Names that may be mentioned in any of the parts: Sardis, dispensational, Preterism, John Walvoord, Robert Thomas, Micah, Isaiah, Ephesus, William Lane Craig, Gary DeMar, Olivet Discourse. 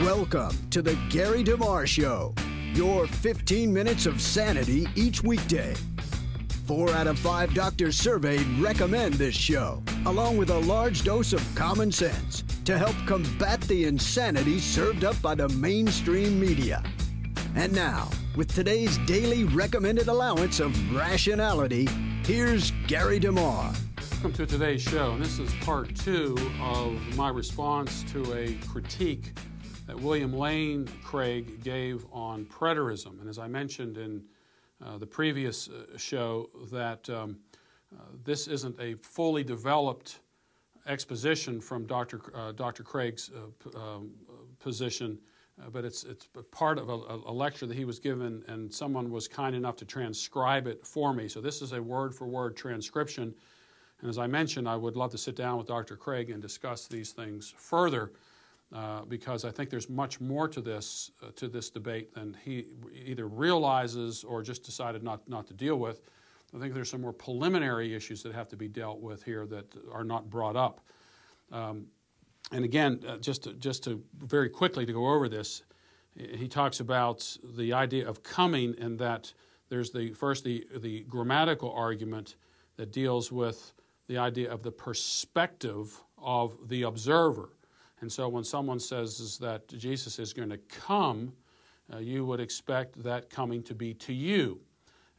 Welcome to the Gary DeMar Show, your 15 minutes of sanity each weekday. 4 out of 5 doctors surveyed recommend this show, along with a large dose of common sense to help combat the insanity served up by the mainstream media. And now, with today's daily recommended allowance of rationality, here's Gary DeMar. Welcome to today's show, and this is part 2 of my response to a critique that William Lane Craig gave on preterism. And as I mentioned in the previous show, that this isn't a fully developed exposition from Dr. Craig's position, but it's part of a lecture that he was given, and someone was kind enough to transcribe it for me. So this is a word-for-word transcription. And as I mentioned, I would love to sit down with Dr. Craig and discuss these things further, because I think there's much more to this debate than he either realizes or just decided not to deal with. I think there's some more preliminary issues that have to be dealt with here that are not brought up. And again, just to very quickly to go over this, he talks about the idea of coming, and that there's the grammatical argument that deals with the idea of the perspective of the observer. And so when someone says is that Jesus is going to come, you would expect that coming to be to you.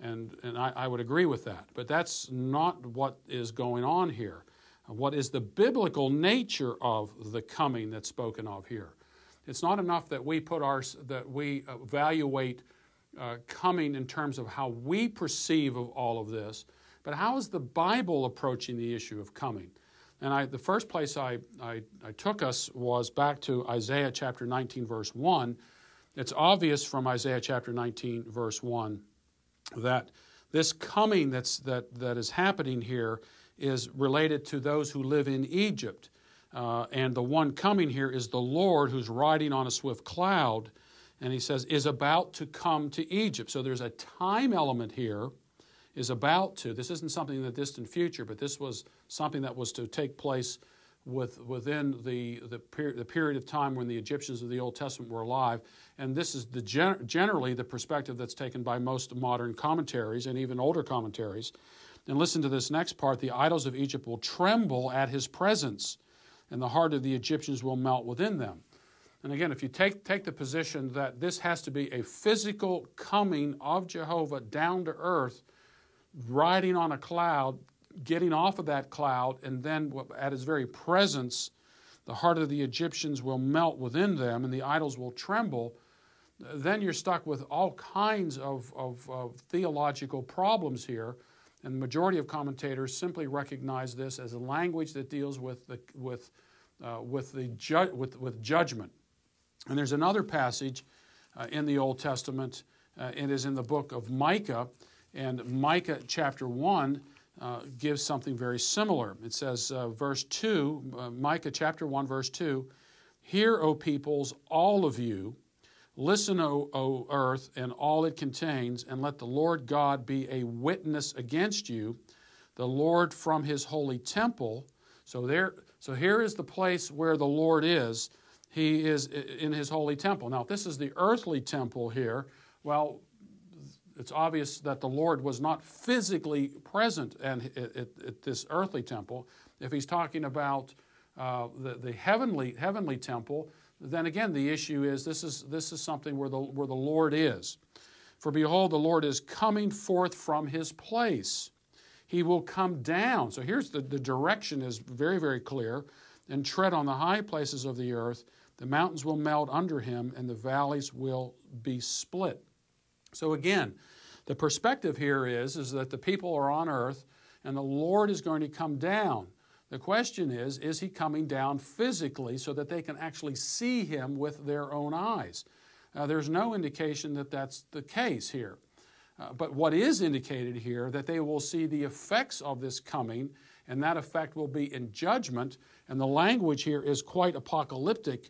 And I would agree with that. But that's not what is going on here. What is the biblical nature of the coming that's spoken of here? It's not enough that we evaluate coming in terms of how we perceive of all of this, but how is the Bible approaching the issue of coming? And the first place I took us was back to Isaiah chapter 19, verse 1. It's obvious from Isaiah chapter 19, verse 1, that this coming that is happening here is related to those who live in Egypt. And the one coming here is the Lord, who's riding on a swift cloud, and he says, is about to come to Egypt. So there's a time element here. Is about to. This isn't something in the distant future, but this was something that was to take place within the period of time when the Egyptians of the Old Testament were alive. And this is generally the perspective that's taken by most modern commentaries and even older commentaries. And listen to this next part. The idols of Egypt will tremble at his presence, and the heart of the Egyptians will melt within them. And again, if you take the position that this has to be a physical coming of Jehovah down to earth, riding on a cloud, getting off of that cloud, and then at his very presence, the heart of the Egyptians will melt within them, and the idols will tremble, then you're stuck with all kinds of theological problems here. And the majority of commentators simply recognize this as a language that deals with judgment. And there's another passage in the Old Testament. It is in the book of Micah. And Micah chapter 1 gives something very similar. It says, verse 2, Micah chapter 1, verse 2, "Hear, O peoples, all of you, listen, O earth, and all it contains, and let the Lord God be a witness against you, the Lord from his holy temple." So here is the place where the Lord is. He is in his holy temple. Now, if this is the earthly temple here, well, it's obvious that the Lord was not physically present at this earthly temple. If he's talking about the heavenly temple, then again the issue is this is something where the Lord is. "For behold, the Lord is coming forth from his place. He will come down." So here's the direction is very, very clear. "And tread on the high places of the earth. The mountains will melt under him, and the valleys will be split." So again, the perspective here is that the people are on earth and the Lord is going to come down. The question is he coming down physically so that they can actually see him with their own eyes? There's no indication that that's the case here. But what is indicated here, that they will see the effects of this coming, and that effect will be in judgment. And the language here is quite apocalyptic.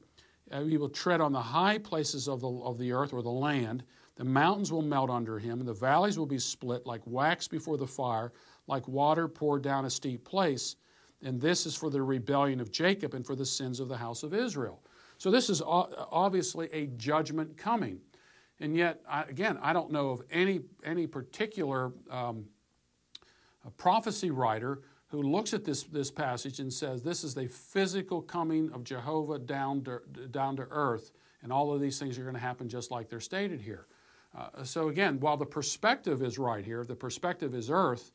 He will tread on the high places of the earth or the land. The mountains will melt under him, and the valleys will be split like wax before the fire, like water poured down a steep place, and this is for the rebellion of Jacob and for the sins of the house of Israel. So this is obviously a judgment coming. And yet, again, I don't know of any particular prophecy writer who looks at this passage and says this is the physical coming of Jehovah down to earth, and all of these things are going to happen just like they're stated here. So again, while the perspective is right here, the perspective is earth,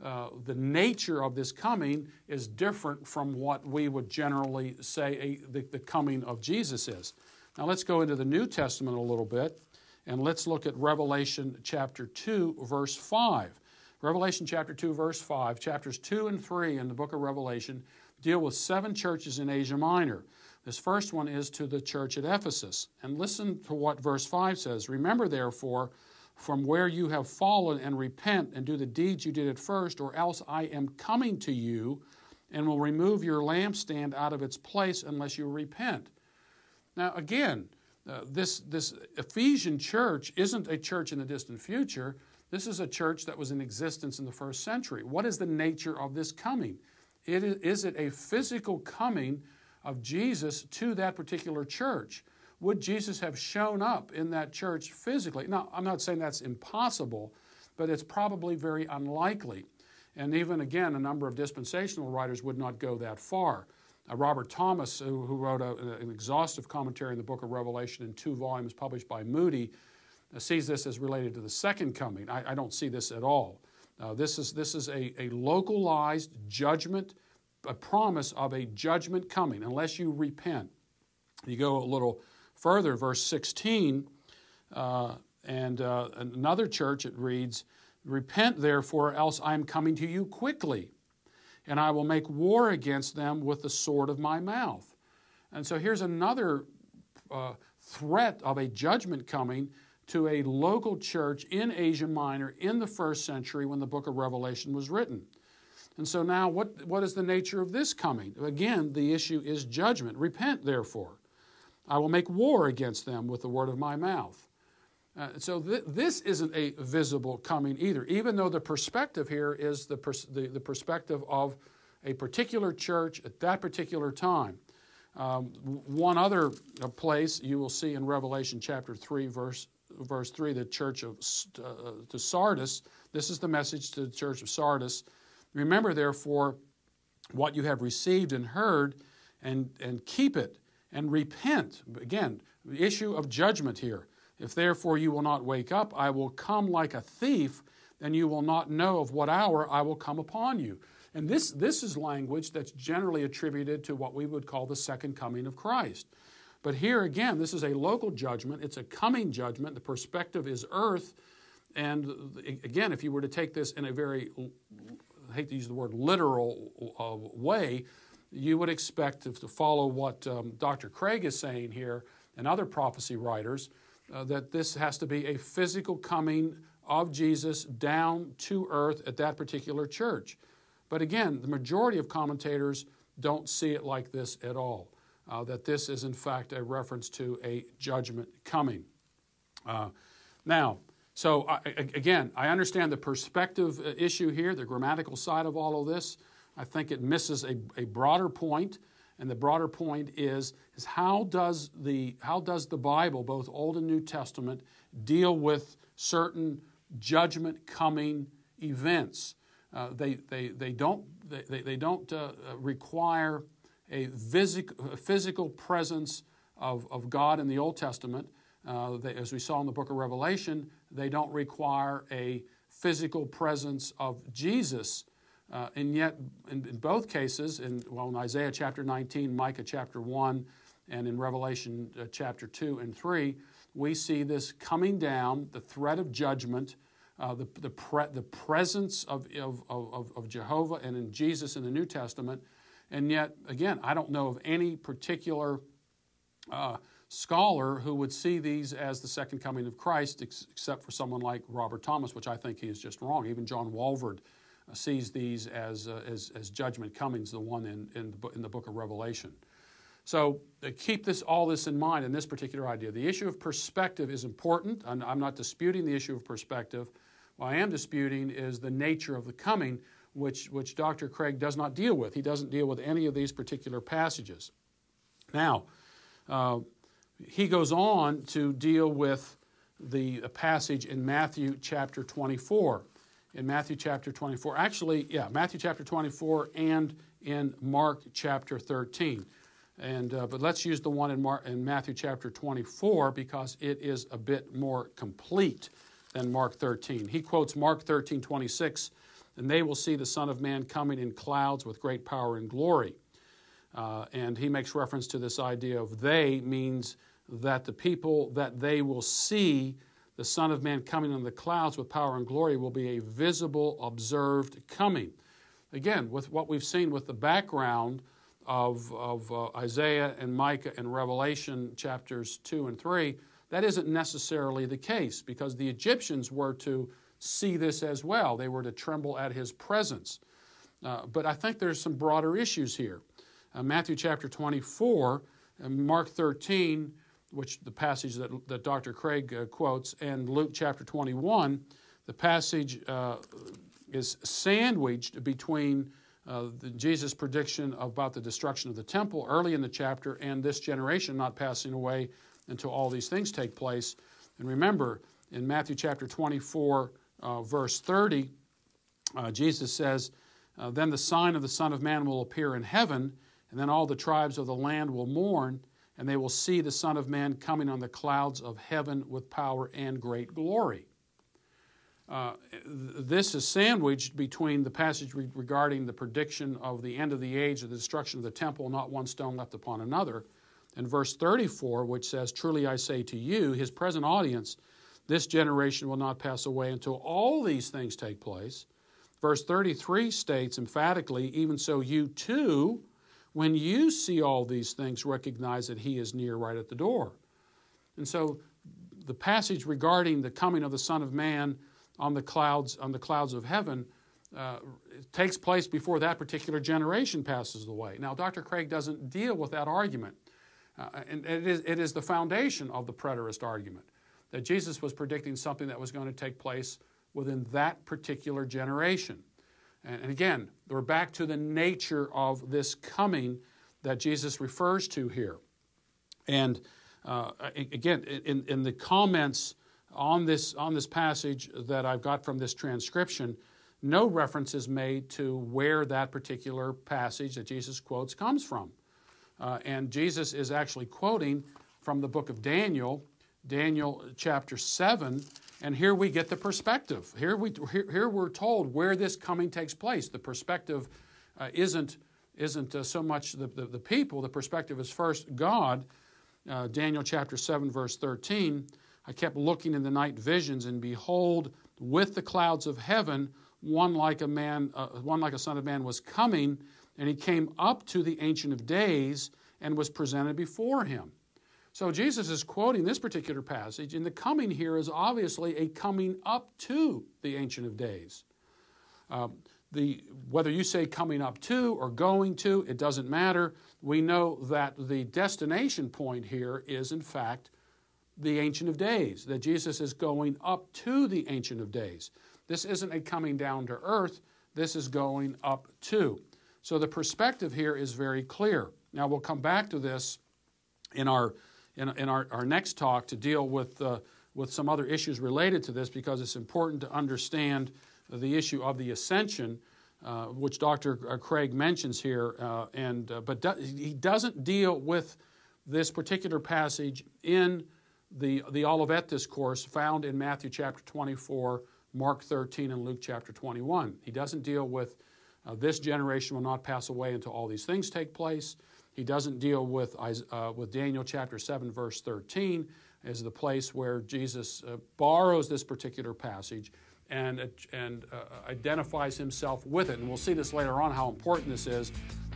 the nature of this coming is different from what we would generally say the coming of Jesus is. Now let's go into the New Testament a little bit, and let's look at Revelation chapter 2, verse 5. Revelation chapter 2, verse 5, chapters 2 and 3 in the book of Revelation deal with 7 churches in Asia Minor. This first one is to the church at Ephesus. And listen to what verse 5 says. Remember, therefore, from where you have fallen, and repent and do the deeds you did at first, or else I am coming to you and will remove your lampstand out of its place unless you repent. Now, again, this Ephesian church isn't a church in the distant future. This is a church that was in existence in the first century. What is the nature of this coming? Is it a physical coming of Jesus to that particular church? Would Jesus have shown up in that church physically? Now, I'm not saying that's impossible, but it's probably very unlikely. And even, again, a number of dispensational writers would not go that far. Robert Thomas, who wrote an exhaustive commentary in the book of Revelation in 2 volumes published by Moody, sees this as related to the second coming. I don't see this at all. This is a localized judgment, a promise of a judgment coming, unless you repent. You go a little further, verse 16, and another church it reads, repent therefore, else I am coming to you quickly, and I will make war against them with the sword of my mouth. And so here's another threat of a judgment coming to a local church in Asia Minor in the first century when the book of Revelation was written. And so now what is the nature of this coming? Again, the issue is judgment. Repent, therefore. I will make war against them with the word of my mouth. So this isn't a visible coming either, even though the perspective here is the perspective of a particular church at that particular time. One other place you will see in Revelation chapter 3, verse 3, the church of to Sardis. This is the message to the church of Sardis. Remember, therefore, what you have received and heard, and keep it, and repent. Again, the issue of judgment here. If therefore you will not wake up, I will come like a thief, and you will not know of what hour I will come upon you. And this is language that's generally attributed to what we would call the second coming of Christ. But here again, this is a local judgment. It's a coming judgment. The perspective is earth. And again, if you were to take this in a very, I hate to use the word literal way, you would expect to follow what Dr. Craig is saying here and other prophecy writers, that this has to be a physical coming of Jesus down to earth at that particular church. But again, the majority of commentators don't see it like this at all, that this is in fact a reference to a judgment coming. Now, I understand the perspective issue here, the grammatical side of all of this. I think it misses a broader point, and the broader point is how does the Bible, both Old and New Testament, deal with certain judgment coming events? They don't require a physical presence of God in the Old Testament. As we saw in the book of Revelation, they don't require a physical presence of Jesus. And yet, in both cases, in Isaiah chapter 19, Micah chapter 1, and in Revelation chapter 2 and 3, we see this coming down, the threat of judgment, the presence of Jehovah and in Jesus in the New Testament. And yet, again, I don't know of any particular scholar who would see these as the second coming of Christ, except for someone like Robert Thomas, which I think he is just wrong. Even John Walvoord sees these as judgment comings, the one in the book of Revelation. So keep all this in mind in this particular idea. The issue of perspective is important, and I'm not disputing the issue of perspective. What I am disputing is the nature of the coming, which Dr. Craig does not deal with. He doesn't deal with any of these particular passages. Now, he goes on to deal with the passage in Matthew chapter 24. In Matthew chapter 24, actually, yeah, Matthew chapter 24 and in Mark chapter 13. And but let's use the one in Matthew chapter 24 because it is a bit more complete than Mark 13. He quotes Mark 13:26, and they will see the Son of Man coming in clouds with great power and glory. And he makes reference to this idea of they means that the people that they will see the Son of Man coming in the clouds with power and glory will be a visible, observed coming. Again, with what we've seen with the background of Isaiah and Micah and Revelation chapters 2 and 3, that isn't necessarily the case because the Egyptians were to see this as well. They were to tremble at his presence. But I think there's some broader issues here. Matthew chapter 24 and Mark 13, which the passage that Dr. Craig quotes, and Luke chapter 21, the passage is sandwiched between Jesus' prediction about the destruction of the temple early in the chapter and this generation not passing away until all these things take place. And remember, in Matthew chapter 24, verse 30, Jesus says, then the sign of the Son of Man will appear in heaven, and then all the tribes of the land will mourn, and they will see the Son of Man coming on the clouds of heaven with power and great glory. This is sandwiched between the passage regarding the prediction of the end of the age, of the destruction of the temple, not one stone left upon another, and verse 34, which says, truly I say to you, his present audience, this generation will not pass away until all these things take place. Verse 33 states emphatically, even so you too, when you see all these things, recognize that he is near right at the door. And so the passage regarding the coming of the Son of Man on the clouds of heaven takes place before that particular generation passes away. Now, Dr. Craig doesn't deal with that argument. And it is the foundation of the preterist argument, that Jesus was predicting something that was going to take place within that particular generation. And again, we're back to the nature of this coming that Jesus refers to here. And again, in the comments on this passage that I've got from this transcription, no reference is made to where that particular passage that Jesus quotes comes from. And Jesus is actually quoting from the book of Daniel, Daniel chapter 7, and here we get the perspective. Here we're told where this coming takes place. The perspective isn't so much the people. The perspective is first God. Daniel chapter 7, verse 13, I kept looking in the night visions, and behold, with the clouds of heaven, one like a son of man was coming, and he came up to the Ancient of Days and was presented before him. So Jesus is quoting this particular passage, and the coming here is obviously a coming up to the Ancient of Days. Whether you say coming up to or going to, it doesn't matter. We know that the destination point here is, in fact, the Ancient of Days, that Jesus is going up to the Ancient of Days. This isn't a coming down to earth. This is going up to. So the perspective here is very clear. Now, we'll come back to this in our next talk to deal with some other issues related to this, because it's important to understand the issue of the ascension, which Dr. Craig mentions here, but he doesn't deal with this particular passage in the Olivet Discourse found in Matthew chapter 24, Mark 13, and Luke chapter 21. He doesn't deal with this generation will not pass away until all these things take place. He doesn't deal with Daniel chapter 7, verse 13 as the place where Jesus borrows this particular passage and identifies himself with it. And we'll see this later on, how important this is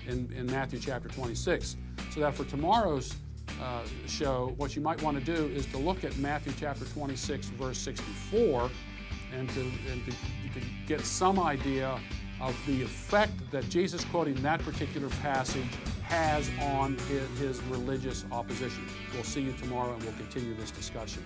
in Matthew chapter 26. So that for tomorrow's show, what you might want to do is to look at Matthew chapter 26, verse 64, and to get some idea of the effect that Jesus quoting that particular passage has on his religious opposition. We'll see you tomorrow, and we'll continue this discussion.